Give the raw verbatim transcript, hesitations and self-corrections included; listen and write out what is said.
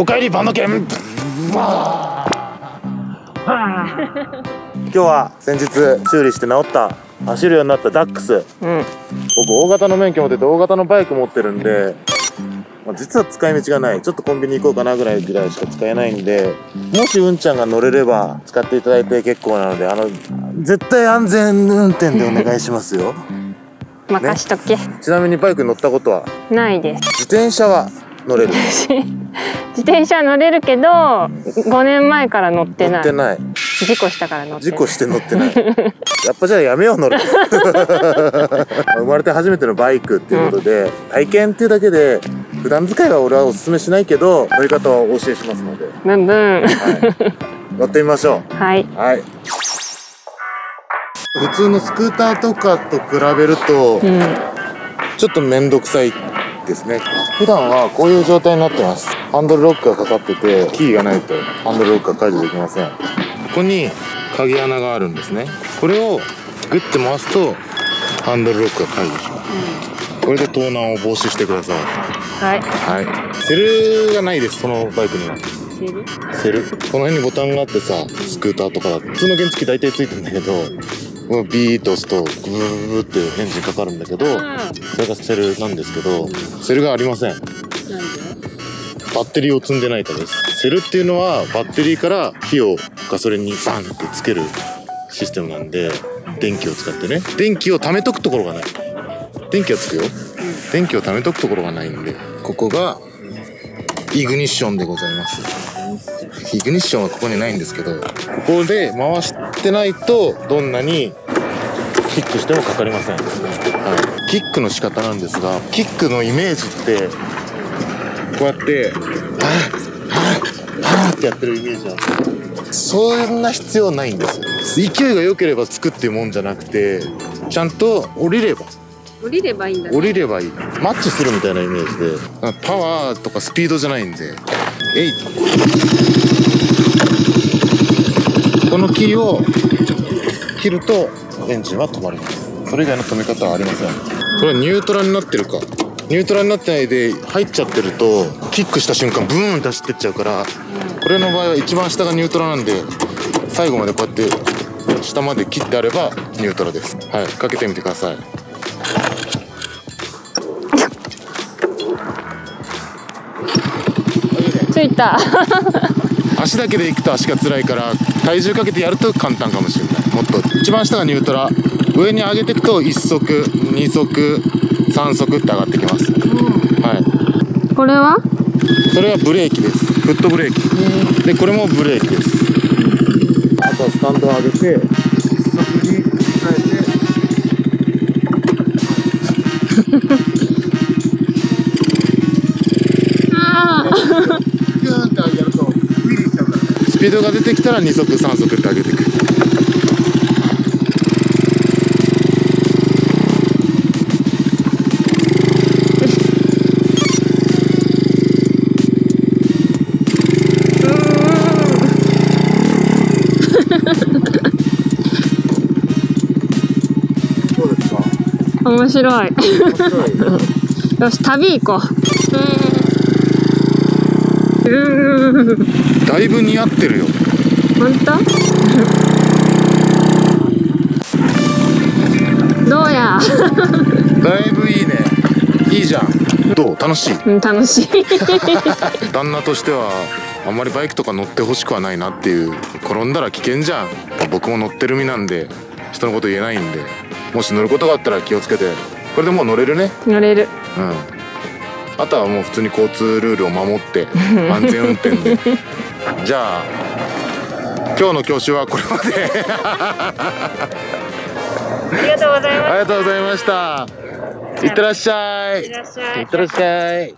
おかえりバンド犬。今日は先日修理して直った走るようになったダックス、うん、僕大型の免許持ってて大型のバイク持ってるんで、まあ、実は使い道がない、ちょっとコンビニ行こうかなぐらいぐらいしか使えないんで、もしうんちゃんが乗れれば使っていただいて結構なので、あの絶対安全運転でお願いしますよ。任しとけ、ね。ちなみにバイクに乗ったことはないです。自転車は乗れる。自転車は乗れるけど、ごねんまえから乗ってない。乗ってない。事故したから乗ってない。事故して乗ってない。やっぱじゃあやめよう乗る。生まれて初めてのバイクっていうことで、うん、体験っていうだけで普段使いは俺はおすすめしないけど、乗り方をお教えしますので。ブンブン。はい、乗ってみましょう。はい。はい。普通のスクーターとかと比べると、うん、ちょっと面倒くさいですね。普段はこういう状態になってます。ハンドルロックがかかってて、キーがないとハンドルロックが解除できません。ここに鍵穴があるんですね。これをグッて回すとハンドルロックが解除します、うん、これで盗難を防止してください。はい、はい、セルがないです。このバイクにはセル、この辺にボタンがあってさ、スクーターとかだと普通の原付大体ついてるんだけど、ビーッと押すとブーブーってエンジンかかるんだけど、それがセルなんですけど、セルがありません。なんで？バッテリーを積んでないからです。セルっていうのはバッテリーから火をガソリンにバンってつけるシステムなんで、電気を使ってね、電気を貯めとくところがない。電気はつくよ、電気を貯めとくところがないんで、ここがイグニッションでございます。イグニッションはここにないんですけど、ここで回してないとどんなにキックしてもかかりません、はい、キックの仕方なんですが、キックのイメージってこうやって「はあ」ってやってるイメージなんですけど、そんな必要ないんですよ。勢いが良ければつくっていうもんじゃなくて、ちゃんと降りれば降りればいいんだね。降りればいい、マッチするみたいなイメージで、パワーとかスピードじゃないんで。えい、このキーを切るとエンジンは止まります。それ以外の止め方はありません。これはニュートラになってるか、ニュートラになってないで入っちゃってると、キックした瞬間ブーン出してっちゃうから、これの場合は一番下がニュートラなんで、最後までこうやって下まで切ってあればニュートラです。はい、かけてみてください。ついた。足だけで行くと足が辛いから、体重かけてやると簡単かもしれない。もっと一番下がニュートラ、上に上げていくといっそくにそくさんそくって上がってきます、うん、はい。これは？それはブレーキです。フットブレーキ、うん、でこれもブレーキです。あとはスタンドを上げていっそくに変えてスピードが出てきたらにそくさんそくって上げていく。どうですか？面白い。よし、旅行こう。だいぶ似合ってるよ。本当？どうや。だいぶいいね。いいじゃん。どう？楽しい？うん、楽しい。旦那としてはあんまりバイクとか乗ってほしくはないなっていう。転んだら危険じゃん。僕も乗ってる身なんで人のこと言えないんで、もし乗ることがあったら気をつけて。これでもう乗れるね。乗れる。うん。あとはもう普通に交通ルールを守って安全運転で。じゃあ今日の教習はこれまで。ありがとうございました。ありがとうございました。いってらっしゃい。いってらっしゃい。いってらっしゃい。